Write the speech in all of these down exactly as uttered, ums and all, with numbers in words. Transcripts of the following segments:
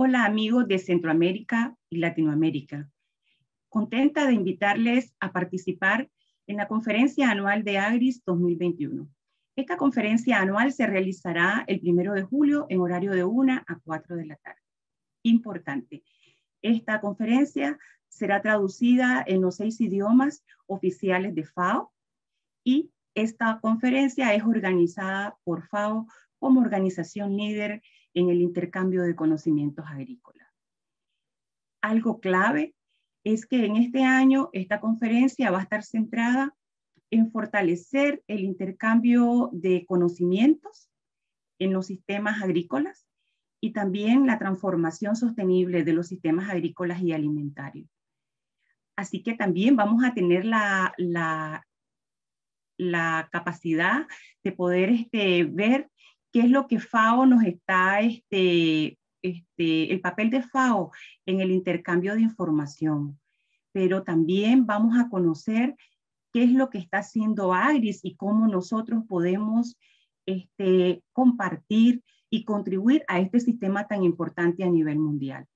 Hola amigos de Centroamérica y Latinoamérica. Contenta de invitarles a participar en la conferencia anual de AGRIS dos mil veintiuno. Esta conferencia anual se realizará el primero de julio en horario de una a cuatro de la tarde. Importante, esta conferencia será traducida en los seis idiomas oficiales de FAO y esta conferencia es organizada por FAO como organización líder en el intercambio de conocimientos agrícolas. Algo clave es que en este año esta conferencia va a estar centrada en fortalecer el intercambio de conocimientos en los sistemas agrícolas y también la transformación sostenible de los sistemas agrícolas y alimentarios. Así que también vamos a tener la, la, la capacidad de poder este, ver qué es lo que FAO nos está, este, este, el papel de FAO en el intercambio de información. Pero también vamos a conocer qué es lo que está haciendo AGRIS y cómo nosotros podemos este, compartir y contribuir a este sistema tan importante a nivel mundial.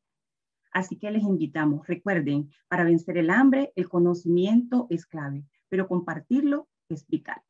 Así que les invitamos, recuerden, para vencer el hambre, el conocimiento es clave, pero compartirlo es vital.